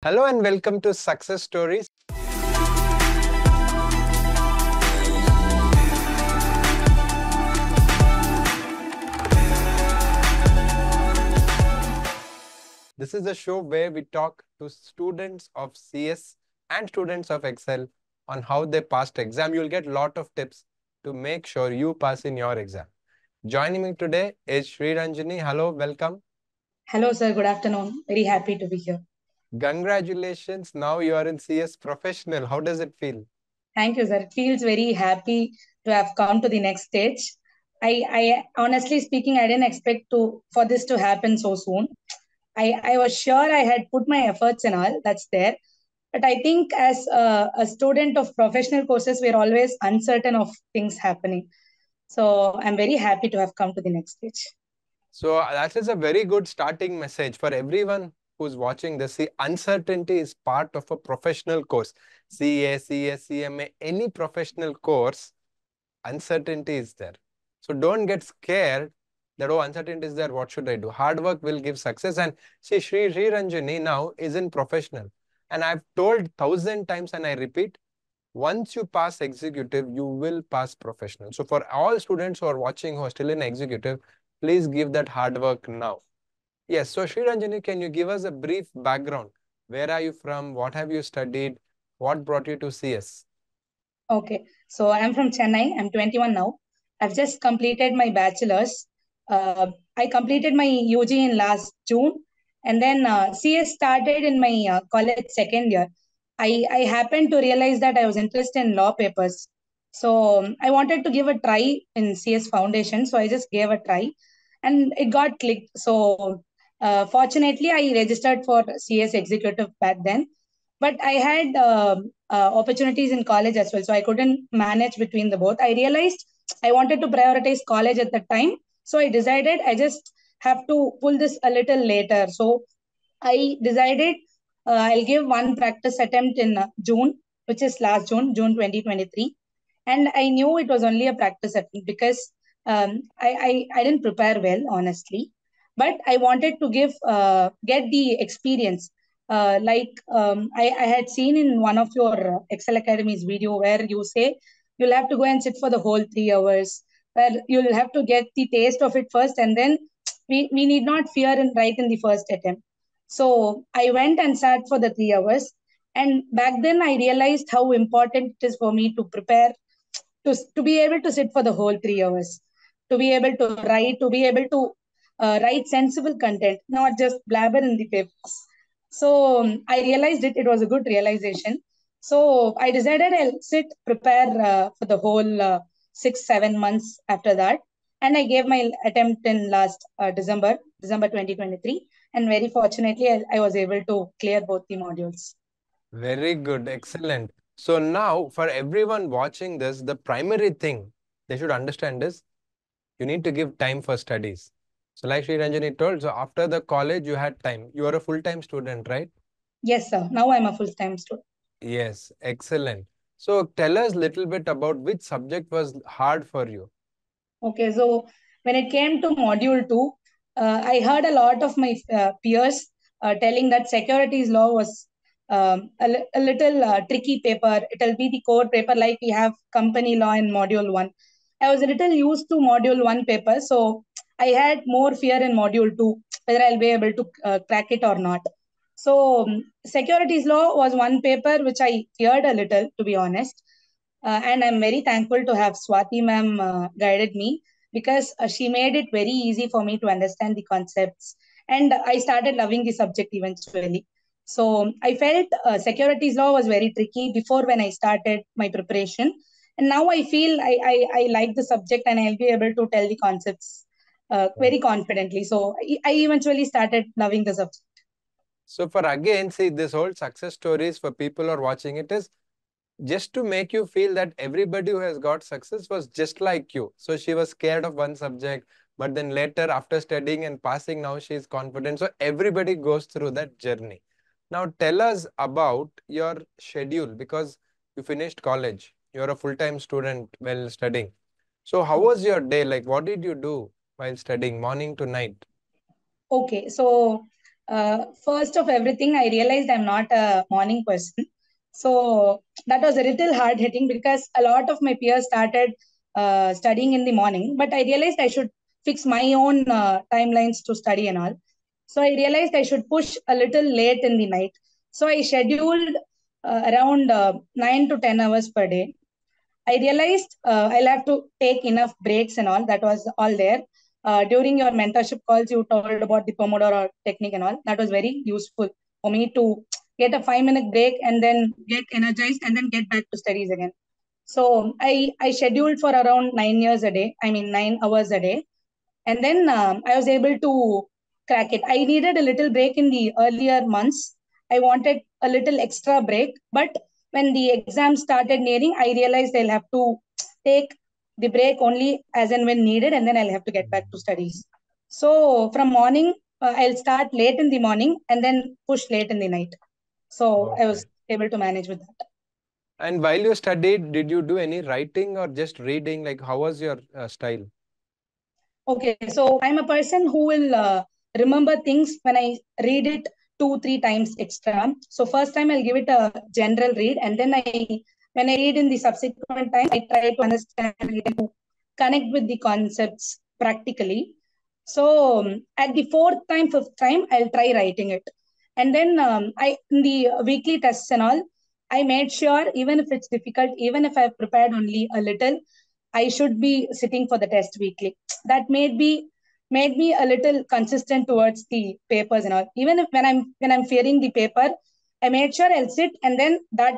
Hello and welcome to Success Stories. This is a show where we talk to students of CS and students of Excel on how they passed exam. You'll get a lot of tips to make sure you pass in your exam. Joining me today is Sri Ranjani. Hello, welcome. Hello sir, good afternoon. Very happy to be here. Congratulations, now you are in CS Professional. How does it feel? Thank you, sir. It feels very happy to have come to the next stage. I honestly speaking, I didn't expect for this to happen so soon. I was sure I had put my efforts and all, that's there. But I think as a student of professional courses, we're always uncertain of things happening. So I'm very happy to have come to the next stage. So that is a very good starting message for everyone who's watching this. See, uncertainty is part of a professional course. CA, CS, CMA, any professional course, uncertainty is there. So don't get scared that, oh, uncertainty is there, what should I do? Hard work will give success. And see, Sri Ranjani now is in professional. And I've told 1,000 times and I repeat, once you pass executive, you will pass professional. So for all students who are watching who are still in executive, please give that hard work now. Yes, so Sri Ranjani, can you give us a brief background? Where are you from? What have you studied? What brought you to CS? Okay, so I'm from Chennai. I'm 21 now. I've just completed my bachelor's. I completed my UG in last June. And then CS started in my college second year. I happened to realize that I was interested in law papers. So I wanted to give a try in CS Foundation. So I just gave a try and it got clicked. So fortunately, I registered for CS Executive back then, but I had opportunities in college as well. So I couldn't manage between the both. I realized I wanted to prioritize college at that time. So I decided I just have to pull this a little later. So I decided I'll give one practice attempt in June, which is last June 2023. And I knew it was only a practice attempt because I didn't prepare well, honestly. But I wanted to get the experience. I had seen in one of your Excel Academy's video where you say you'll have to go and sit for the whole 3 hours, where you'll have to get the taste of it first, and then we need not fear right in the first attempt. So I went and sat for the 3 hours. And back then I realized how important it is for me to prepare, to be able to sit for the whole 3 hours, to be able to write, to be able to write sensible content, not just blabber in the papers. So I realized it was a good realization. So I decided I'll prepare for the whole 6-7 months after that. And I gave my attempt in last December 2023. And very fortunately, I was able to clear both the modules. Very good. Excellent. So now for everyone watching this, the primary thing they should understand is you need to give time for studies. So like Sri Ranjani told, so after the college, you had time. You are a full-time student, right? Yes, sir. Now I'm a full-time student. Yes. Excellent. So tell us a little bit about which subject was hard for you. Okay. So when it came to module 2, I heard a lot of my peers telling that securities law was a little tricky paper. It'll be the core paper like we have company law in module 1. I was a little used to module 1 paper. So I had more fear in module 2, whether I'll be able to crack it or not. So securities law was one paper which I feared a little, to be honest. And I'm very thankful to have Swati ma'am guided me because she made it very easy for me to understand the concepts. And I started loving the subject eventually. So I felt securities law was very tricky before when I started my preparation. And now I feel I like the subject and I'll be able to tell the concepts very confidently. So I eventually started loving the subject. So for again, see, this whole success stories for people who are watching it is just to make you feel that everybody who has got success was just like you. So she was scared of one subject, but then later after studying and passing, now she is confident. So everybody goes through that journey. Now tell us about your schedule because you finished college. You're a full-time student while studying. So how was your day? Like what did you do while studying morning to night? Okay, so first of everything, I realized I'm not a morning person. So that was a little hard hitting because a lot of my peers started studying in the morning, but I realized I should fix my own timelines to study and all. So I realized I should push a little late in the night. So I scheduled around 9 to 10 hours per day. I realized I'll have to take enough breaks and all. That was all there. During your mentorship calls, you told about the Pomodoro technique and all. That was very useful for me to get a 5-minute break and then get energized and then get back to studies again. So I scheduled for around 9 hours a day. And then I was able to crack it. I needed a little break in the earlier months. I wanted a little extra break, but when the exam started nearing, I realized I'll have to take the break only as and when needed, and then I'll have to get back to studies. So from morning, I'll start late in the morning and then push late in the night. So okay. I was able to manage with that. And while you studied, did you do any writing or just reading? Like, how was your style? Okay, so I'm a person who will remember things when I read it 2-3 times extra. So first time I'll give it a general read, and then when I read in the subsequent time, I try to understand and connect with the concepts practically. So at the 4th time, 5th time, I'll try writing it. And then in the weekly tests and all, I made sure even if it's difficult, even if I've prepared only a little, I should be sitting for the test weekly. That made me a little consistent towards the papers and all. Even if when I'm fearing the paper, I made sure I'll sit, and then that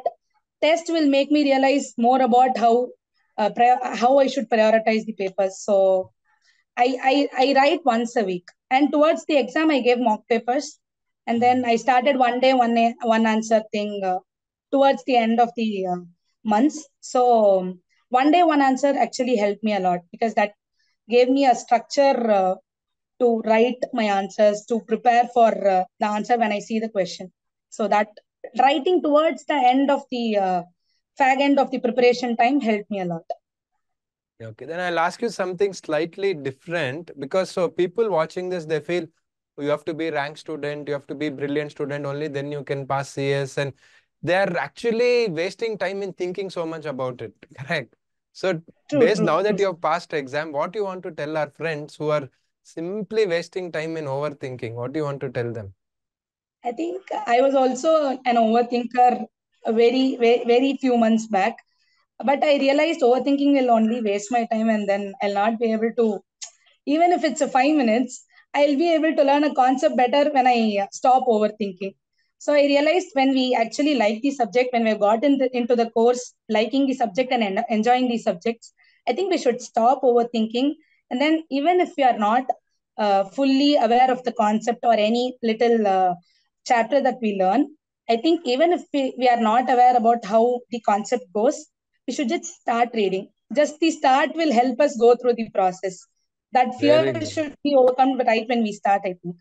test will make me realize more about how I should prioritize the papers. So I write once a week, and towards the exam I gave mock papers, and then I started one answer thing towards the end of the months. So one day one answer actually helped me a lot, because that gave me a structure to write my answers, to prepare for the answer when I see the question. So that writing towards the end of the fag end of the preparation time helped me a lot. Okay, then I'll ask you something slightly different, because so people watching this, they feel you have to be ranked student, you have to be brilliant student, only then you can pass CS, and they're actually wasting time in thinking so much about it, correct? So based now that you have passed exam, what do you want to tell our friends who are simply wasting time in overthinking? What do you want to tell them? I think I was also an overthinker very few months back, but I realized overthinking will only waste my time, and then I'll not be able to, even if it's a 5 minutes, I'll be able to learn a concept better when I stop overthinking. So I realized when we actually like the subject, when we've gotten into the course, liking the subject and enjoying the subjects, I think we should stop overthinking. And then even if we are not fully aware of the concept or any little chapter that we learn, I think even if we are not aware about how the concept goes, we should just start reading. Just the start will help us go through the process. That fear should be overcome right when we start, I think.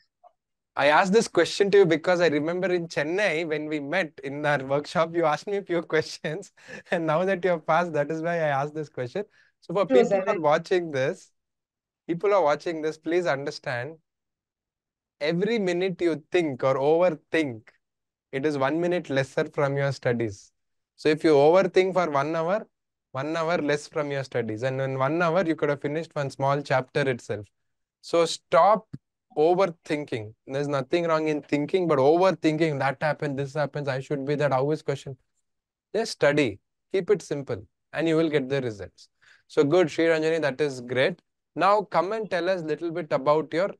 I asked this question to you because I remember in Chennai, when we met in our workshop, you asked me a few questions, and now that you have passed, that is why I asked this question. So for people who are watching this, please understand, every minute you think or overthink, it is 1 minute lesser from your studies. So if you overthink for 1 hour, 1 hour less from your studies. And in 1 hour, you could have finished one small chapter itself. So stop overthinking. There's nothing wrong in thinking, but overthinking, that happened, this happens, I should be that, how is question? Just study, keep it simple, and you will get the results. So good, Sri Ranjani, that is great. Now come and tell us a little bit about your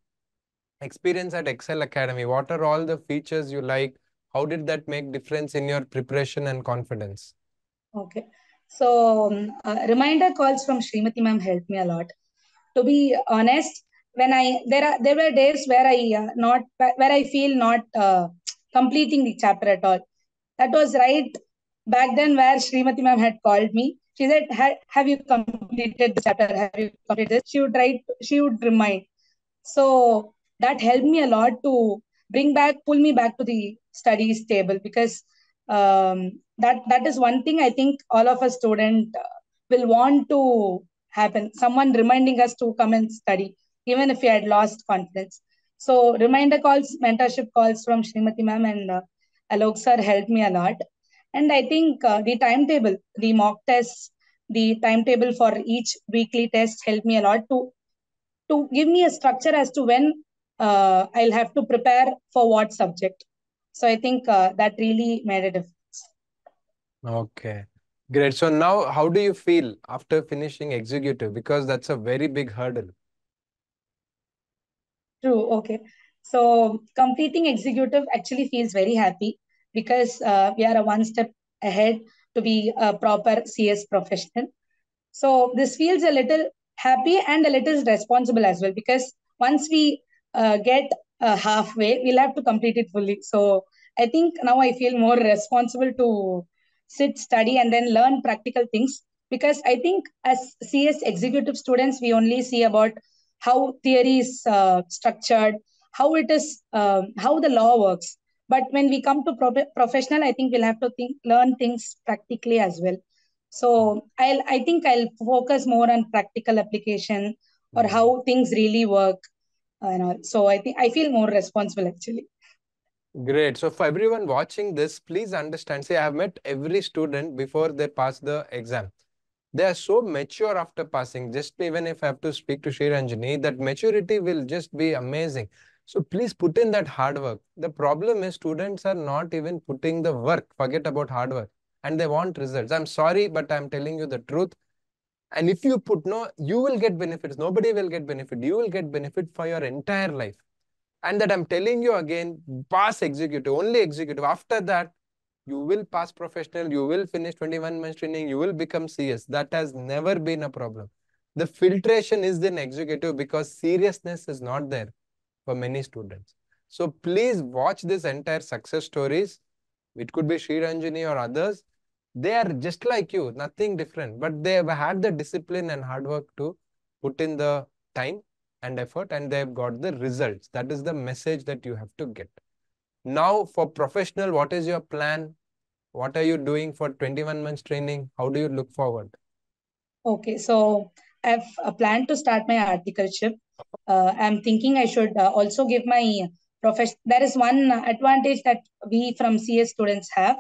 experience at Excel Academy. What are all the features you like? How did that make difference in your preparation and confidence? Okay, so reminder calls from Srimati ma'am helped me a lot. To be honest, there were days where I feel not completing the chapter at all. That was right back then where Srimati ma'am had called me. She said, "Have you completed the chapter? Have you completed this?" She would remind. So that helped me a lot to pull me back to the studies table, because that is one thing I think all of us students will want to happen. Someone reminding us to come and study, even if we had lost confidence. So reminder calls, mentorship calls from Srimati ma'am and Alok sir helped me a lot. And I think the timetable, the mock tests, the timetable for each weekly test helped me a lot to give me a structure as to when I'll have to prepare for what subject. So I think that really made a difference. Okay, great. So now how do you feel after finishing executive? Because that's a very big hurdle. True, okay. So completing executive actually feels very happy because we are one step ahead to be a proper CS professional. So this feels a little happy and a little responsible as well, because once we get halfway, we'll have to complete it fully. So I think now I feel more responsible to sit, study, and then learn practical things, because I think as CS executive students, we only see about how theory is structured, how it is, how the law works. But when we come to professional, I think we'll have to learn things practically as well. So I think I'll focus more on practical application or how things really work. And all. So I think I feel more responsible actually. Great. So for everyone watching this, please understand. See, I have met every student before they pass the exam. They are so mature after passing. Just even if I have to speak to Sri Ranjani, that maturity will just be amazing. So please put in that hard work. The problem is students are not even putting the work. Forget about hard work. And they want results. I'm sorry, but I'm telling you the truth. And if you put no, you will get benefits. Nobody will get benefit. You will get benefit for your entire life. And that I'm telling you again, pass executive, only executive. After that, you will pass professional, you will finish 21 months training, you will become CS. That has never been a problem. The filtration is in executive because seriousness is not there for many students. So please watch this entire success stories. It could be Sri Ranjani or others. They are just like you, nothing different, but they have had the discipline and hard work to put in the time and effort, and they have got the results. That is the message that you have to get. Now for professional, what is your plan? What are you doing for 21 months training? How do you look forward? Okay, so I've planned to start my articleship. I'm thinking I should also give my profession. There is one advantage that we from CS students have,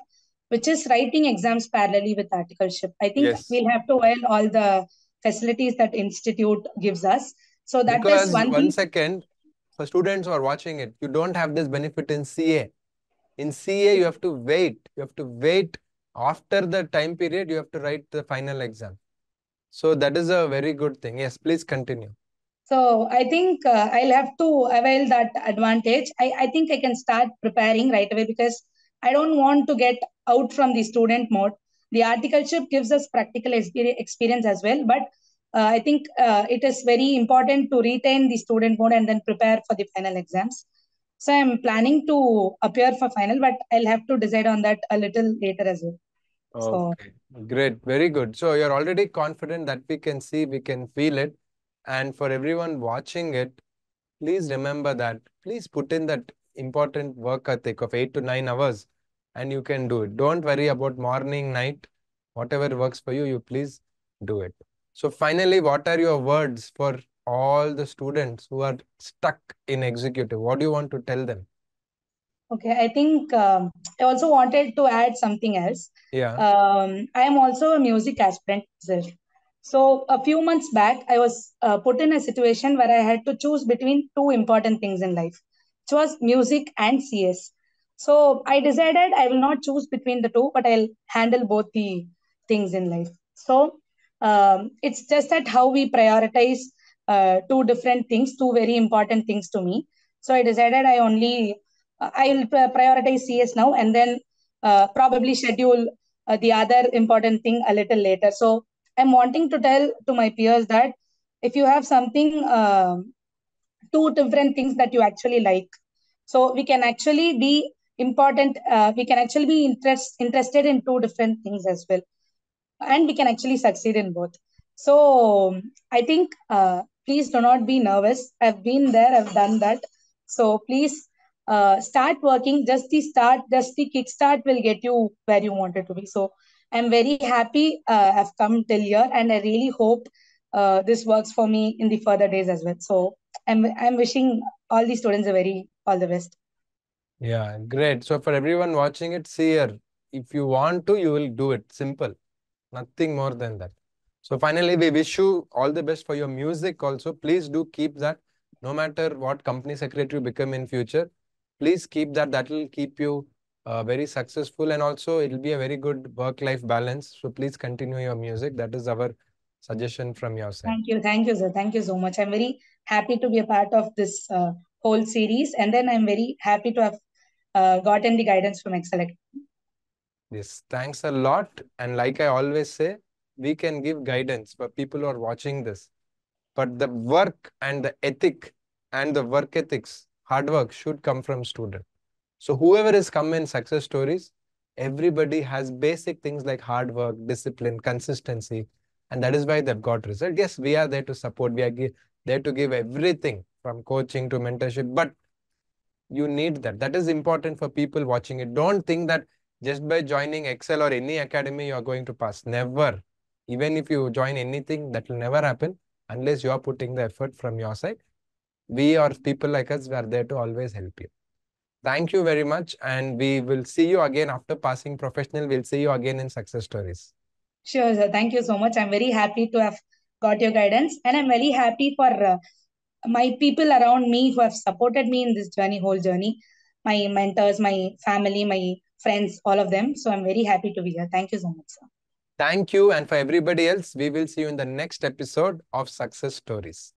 which is writing exams parallelly with articleship. I think yes, we'll have to avail all the facilities that institute gives us. So that because is one second, for students who are watching it, you don't have this benefit in CA. In CA, you have to wait. You have to wait after the time period, you have to write the final exam. So that is a very good thing. Yes, please continue. So I think I'll have to avail that advantage. I think I can start preparing right away because I don't want to get out from the student mode. The articleship gives us practical experience as well, but I think it is very important to retain the student mode and then prepare for the final exams. So I'm planning to appear for final, but I'll have to decide on that a little later as well. Okay, so great. Very good. So you're already confident that we can see, we can feel it. And for everyone watching it, please remember that. Please put in that important work ethic of 8 to 9 hours and you can do it. Don't worry about morning, night, whatever works for you, you please do it. So finally, what are your words for all the students who are stuck in executive? What do you want to tell them? Okay, I think I also wanted to add something else. Yeah. I am also a music aspirant. So a few months back, I was put in a situation where I had to choose between two important things in life, which was music and CS. So I decided I will not choose between the two, but I'll handle both the things in life. So it's just that how we prioritize two different things, two very important things to me. So I decided I will prioritize CS now and then probably schedule the other important thing a little later. So I'm wanting to tell to my peers that if you have something, two different things that you actually like, so we can actually be important. We can actually be interested in two different things as well. And we can actually succeed in both. So I think, please do not be nervous. I've been there, I've done that. So please start working. Just the kickstart will get you where you wanted to be. So I'm very happy I've come till here and I really hope this works for me in the further days as well. So I'm wishing all the students all the best. Yeah, great. So for everyone watching it, see here, if you want to, you will do it. Simple. Nothing more than that. So finally, we wish you all the best for your music also. Please do keep that. No matter what company secretary you become in future, please keep that. That will keep you very successful, and also it will be a very good work-life balance. So please continue your music. That is our suggestion from your side. Thank you, sir. Thank you so much. I'm very happy to be a part of this whole series, and then I'm very happy to have gotten the guidance from Excel Academy. Yes, thanks a lot. And like I always say, we can give guidance for people who are watching this, but the work and the ethic and the work ethics, hard work should come from student. So whoever is come in success stories, everybody has basic things like hard work, discipline, consistency, and that is why they've got result. Yes, we are there to support. We are there to give everything from coaching to mentorship, but you need that. That is important for people watching it. Don't think that just by joining Excel or any academy, you are going to pass. Never. Even if you join anything, that will never happen unless you are putting the effort from your side. We or people like us, we are there to always help you. Thank you very much. And we will see you again after passing professional. We'll see you again in success stories. Sure, sir. Thank you so much. I'm very happy to have got your guidance. And I'm very happy for my people around me who have supported me in this journey, whole journey. My mentors, my family, my friends, all of them. So I'm very happy to be here. Thank you so much, sir. Thank you. And for everybody else, we will see you in the next episode of Success Stories.